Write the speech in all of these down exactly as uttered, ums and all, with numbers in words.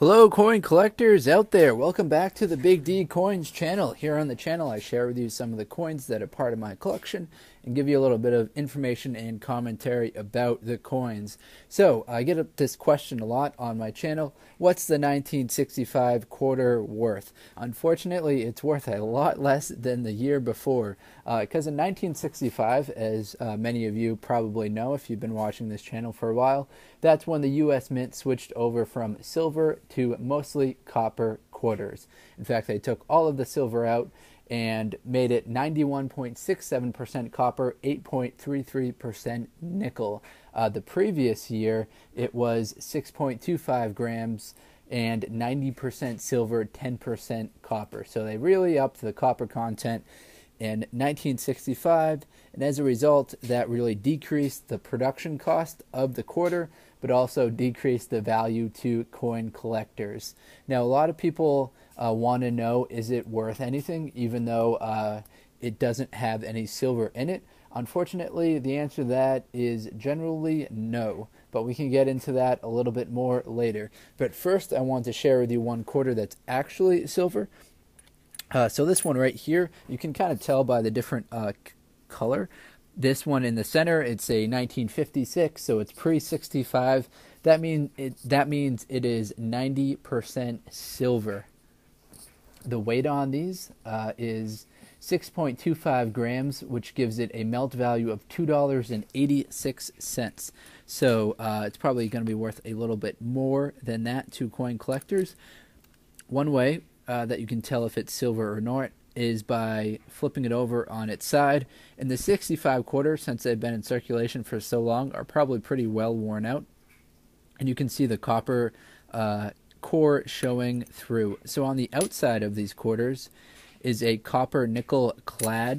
Hello coin collectors out there, welcome back to the Big D Coins channel. Here on the channel I share with you some of the coins that are part of my collection and give you a little bit of information and commentary about the coins. So I get this question a lot on my channel, what's the nineteen sixty-five quarter worth? Unfortunately it's worth a lot less than the year before because uh, in nineteen sixty-five, as uh, many of you probably know if you've been watching this channel for a while, that's when the U S Mint switched over from silver to to mostly copper quarters. In fact, they took all of the silver out and made it ninety-one point six seven percent copper, eight point three three percent nickel. Uh, the previous year, it was six point two five grams and ninety percent silver, ten percent copper. So they really upped the copper content in nineteen sixty-five, and as a result, that really decreased the production cost of the quarter, but also decreased the value to coin collectors. Now, a lot of people uh, want to know, is it worth anything, even though uh, it doesn't have any silver in it? Unfortunately, the answer to that is generally no, but we can get into that a little bit more later. But first, I want to share with you one quarter that's actually silver. Uh, so this one right here, you can kind of tell by the different uh, color. This one in the center, it's a nineteen fifty-six, so it's pre sixty-five. That mean it, that means it is ninety percent silver. The weight on these uh, is six point two five grams, which gives it a melt value of two dollars and eighty-six cents. So uh, it's probably going to be worth a little bit more than that to coin collectors. One way Uh, that you can tell if it's silver or not is by flipping it over on its side. And the sixty-five quarters, since they've been in circulation for so long, are probably pretty well worn out. And you can see the copper uh, core showing through. So on the outside of these quarters is a copper nickel clad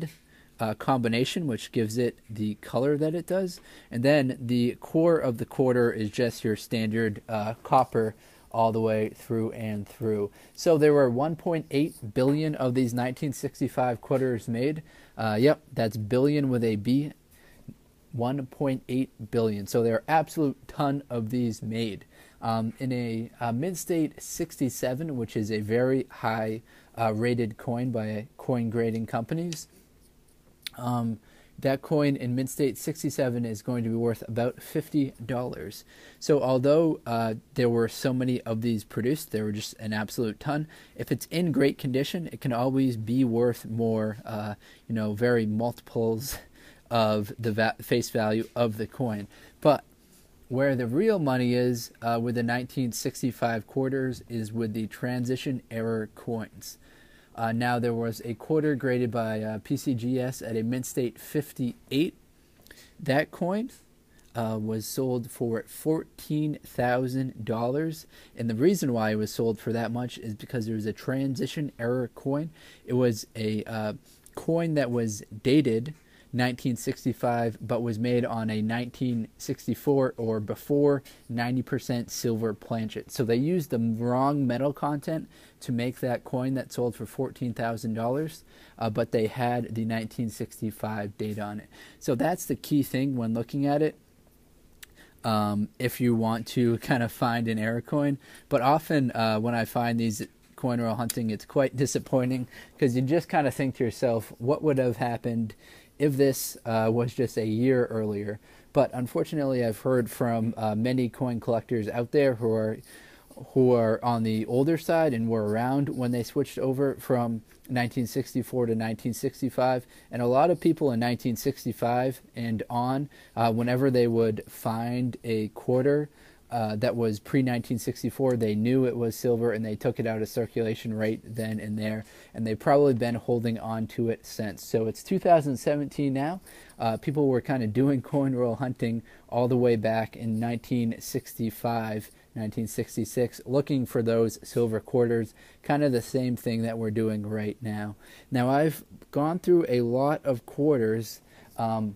uh, combination, which gives it the color that it does. And then the core of the quarter is just your standard uh, copper all the way through and through. So there were one point eight billion of these nineteen sixty-five quarters made. Uh, yep, that's billion with a B, one point eight billion. So there are absolute ton of these made. Um, in a, a mid-state sixty-seven, which is a very high uh, rated coin by coin grading companies, um, that coin in Mint-State sixty-seven is going to be worth about fifty dollars. So although uh, there were so many of these produced, there were just an absolute ton. If it's in great condition, it can always be worth more, uh, you know, very multiples of the va face value of the coin. But where the real money is uh, with the nineteen sixty-five quarters is with the transition error coins. Uh, now, there was a quarter graded by uh, P C G S at a mint state fifty-eight. That coin uh, was sold for fourteen thousand dollars. And the reason why it was sold for that much is because there was a transition error coin. It was a uh, coin that was dated nineteen sixty-five, but was made on a nineteen sixty-four or before ninety percent silver planchet. So they used the wrong metal content to make that coin that sold for fourteen thousand dollars, uh, but they had the nineteen sixty-five date on it. So that's the key thing when looking at it, um, if you want to kind of find an error coin. But often uh, when I find these coin roll hunting, it's quite disappointing because you just kind of think to yourself, what would have happened if this uh, was just a year earlier? But unfortunately, I've heard from uh, many coin collectors out there who are who are on the older side and were around when they switched over from nineteen sixty-four to nineteen sixty-five. And a lot of people in nineteen sixty-five and on, uh, whenever they would find a quarter Uh, that was pre nineteen sixty-four, they knew it was silver and they took it out of circulation right then and there, and they've probably been holding on to it since. So it's two thousand seventeen now. Uh, people were kind of doing coin roll hunting all the way back in nineteen sixty-five, nineteen sixty-six, looking for those silver quarters, kind of the same thing that we're doing right now. Now, I've gone through a lot of quarters um,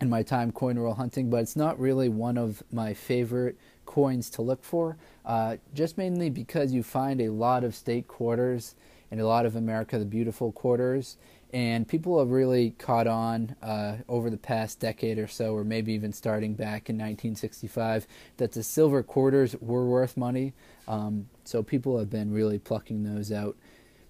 in my time coin roll hunting, but it's not really one of my favorite coins to look for, uh, just mainly because you find a lot of state quarters and a lot of America the Beautiful quarters, and people have really caught on uh, over the past decade or so, or maybe even starting back in nineteen sixty-five, that the silver quarters were worth money. Um, so people have been really plucking those out.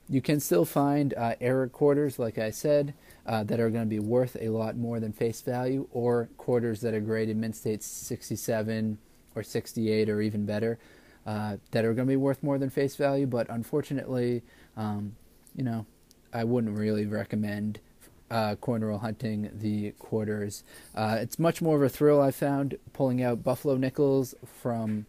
You can still find uh, error quarters, like I said, uh, that are going to be worth a lot more than face value, or quarters that are graded mint state sixty-seven or sixty-eight or even better uh, that are going to be worth more than face value. But unfortunately, um, you know, I wouldn't really recommend uh, cornrow hunting the quarters. Uh, it's much more of a thrill, I found, pulling out buffalo nickels from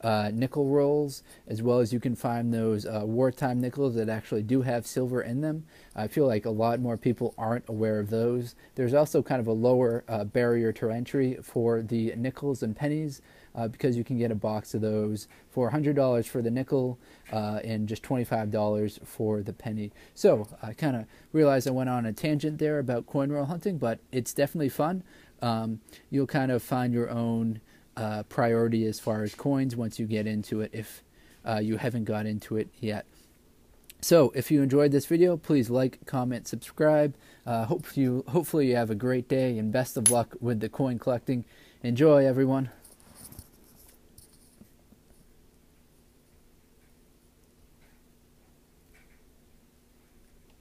uh, nickel rolls, as well as you can find those uh, wartime nickels that actually do have silver in them. I feel like a lot more people aren't aware of those. There's also kind of a lower uh, barrier to entry for the nickels and pennies, uh, because you can get a box of those for one hundred dollars for the nickel uh, and just twenty-five dollars for the penny. So I kind of realized I went on a tangent there about coin roll hunting, but it's definitely fun. Um, you'll kind of find your own uh, priority as far as coins once you get into it, if uh, you haven't got into it yet. So if you enjoyed this video, please like, comment, subscribe. Uh, hope you, hopefully you have a great day, and best of luck with the coin collecting. Enjoy, everyone.